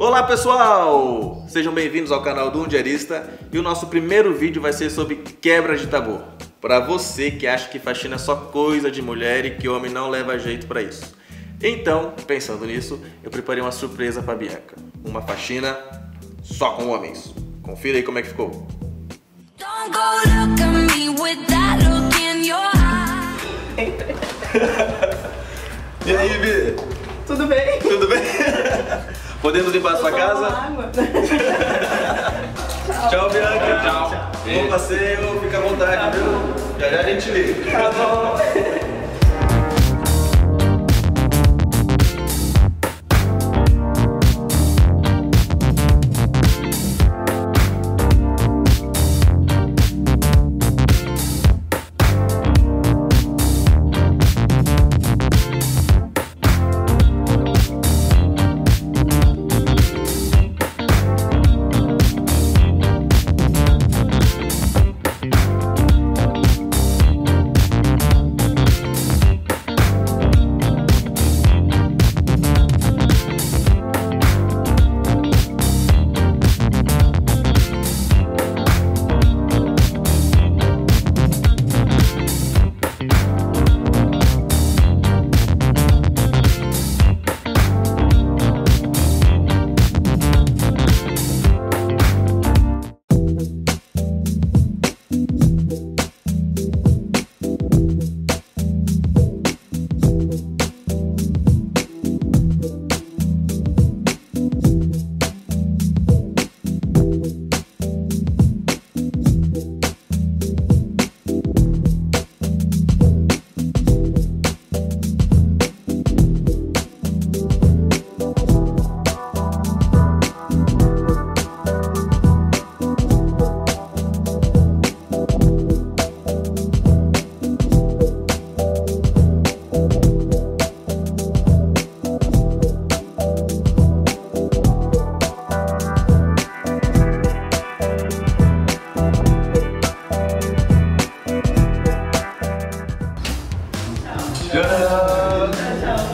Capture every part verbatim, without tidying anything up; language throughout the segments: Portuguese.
Olá pessoal, sejam bem-vindos ao canal do HumDiarista e o nosso primeiro vídeo vai ser sobre quebra de tabu. Para você que acha que faxina é só coisa de mulher e que homem não leva jeito para isso. Então, pensando nisso, eu preparei uma surpresa para Bianca, uma faxina só com homens. Confira aí como é que ficou. E aí, Bi? Tudo bem? Tudo bem? Podemos limpar a sua casa? Água. Tchau, Bianca. Tchau. Bom passeio, fica à vontade, viu? Já já a gente liga. Tá bom.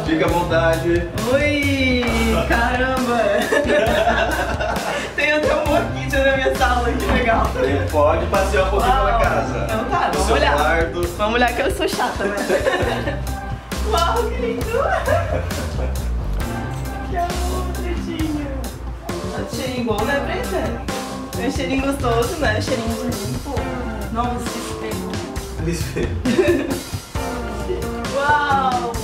Fica à vontade. Ui, caramba. Tem até um orquídea na minha sala, que legal. Você pode passear um pouquinho Uau. pela casa. Então tá, vamos olhar. Quarto. Vamos olhar que eu sou chata, né? Uau, que lindo. Que amor, pretinho. O cheirinho bom, né, preta? Tem um cheirinho gostoso, né? Cheirinho de limpo. Nossa, espelho. Espelho. Uau!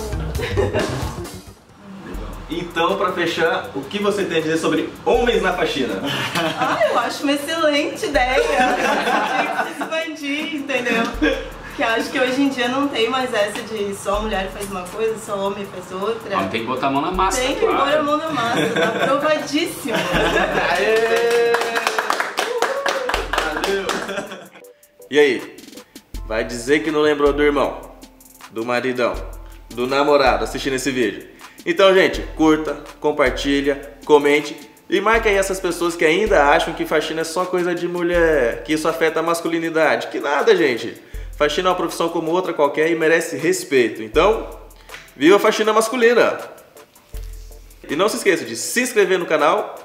Então, pra fechar, o que você tem a dizer sobre homens na faxina? Ah, eu acho uma excelente ideia. Tinha que se expandir, entendeu? Que acho que hoje em dia não tem mais essa de só mulher faz uma coisa, só homem faz outra. Não, tem que botar a mão na massa. Tem que botar a mão na massa, tá aprovadíssimo. Aê! Valeu! E aí? Vai dizer que não lembrou do irmão? Do maridão, do namorado assistindo esse vídeo. Então, gente, curta, compartilha, comente e marque aí essas pessoas que ainda acham que faxina é só coisa de mulher, que isso afeta a masculinidade. Que nada, gente. Faxina é uma profissão como outra qualquer e merece respeito. Então, viva a faxina masculina! E não se esqueça de se inscrever no canal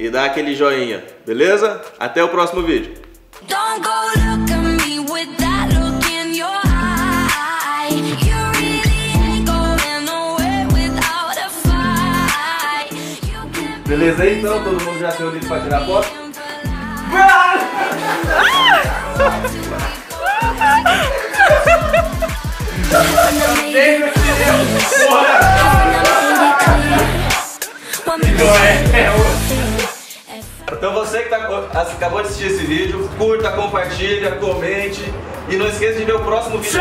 e dar aquele joinha, beleza? Até o próximo vídeo! Beleza, então? Todo mundo já se uniu pra tirar a foto? Então você que tá, acabou de assistir esse vídeo, curta, compartilha, comente e não esqueça de ver o próximo vídeo.